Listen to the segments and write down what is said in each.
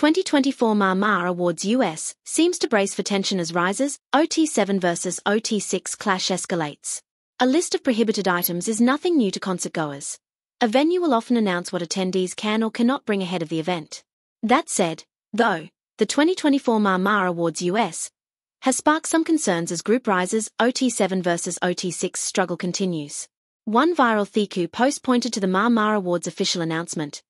2024 MAMA Awards US seems to brace for tension as RIIZE's OT7 vs OT6 clash escalates. A list of prohibited items is nothing new to concertgoers. A venue will often announce what attendees can or cannot bring ahead of the event. That said, though, the 2024 MAMA Awards US has sparked some concerns as Group RIIZE's OT7 vs OT6 struggle continues. One viral Theku post pointed to the MAMA Awards official announcement,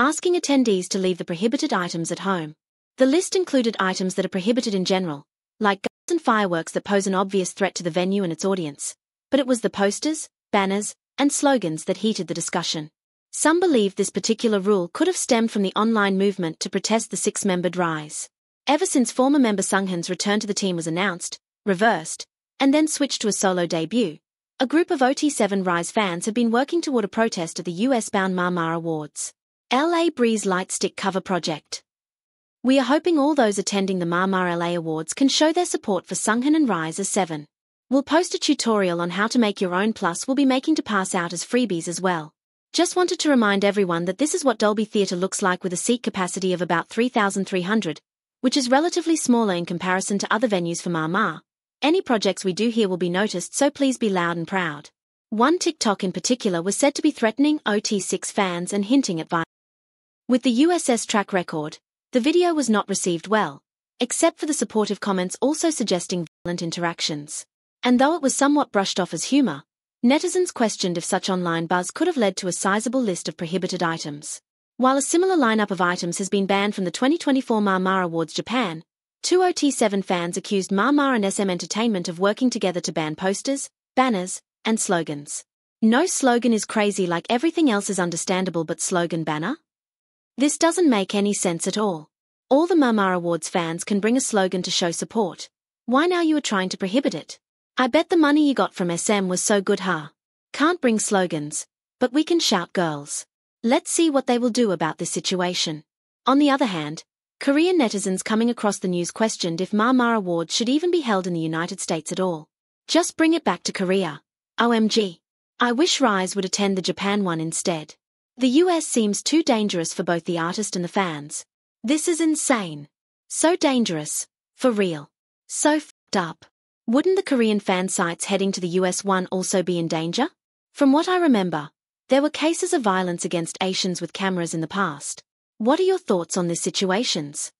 asking attendees to leave the prohibited items at home. The list included items that are prohibited in general, like guns and fireworks that pose an obvious threat to the venue and its audience. But it was the posters, banners, and slogans that heated the discussion. Some believe this particular rule could have stemmed from the online movement to protest the six-membered RIIZE. Ever since former member Sunghan's return to the team was announced, reversed, and then switched to a solo debut, a group of OT7 RIIZE fans have been working toward a protest at the US-bound MAMA Awards. LA RIIZE light stick cover project. We are hoping all those attending the MAMA LA Awards can show their support for Sunghan and RIIZE as7. We'll post a tutorial on how to make your own, plus we'll be making to pass out as freebies as well. Just wanted to remind everyone that this is what Dolby Theatre looks like, with a seat capacity of about 3,300, which is relatively smaller in comparison to other venues for MAMA. Any projects we do here will be noticed, so please be loud and proud. One TikTok in particular was said to be threatening OT6 fans and hinting at violence. With the US's track record, the video was not received well, except for the supportive comments also suggesting violent interactions. And though it was somewhat brushed off as humour, netizens questioned if such online buzz could have led to a sizable list of prohibited items. While a similar lineup of items has been banned from the 2024 MAMA Awards Japan, two OT7 fans accused MAMA and SM Entertainment of working together to ban posters, banners, and slogans. No slogan is crazy, like everything else is understandable, but slogan banner? This doesn't make any sense at all. All the MAMA Awards fans can bring a slogan to show support. Why now you are trying to prohibit it? I bet the money you got from SM was so good, huh? Can't bring slogans, but we can shout girls. Let's see what they will do about this situation. On the other hand, Korean netizens coming across the news questioned if MAMA Awards should even be held in the United States at all. Just bring it back to Korea. OMG. I wish RIIZE would attend the Japan one instead. The US seems too dangerous for both the artist and the fans. This is insane. So dangerous. For real. So f***ed up. Wouldn't the Korean fan sites heading to the US one also be in danger? From what I remember, there were cases of violence against Asians with cameras in the past. What are your thoughts on these situations?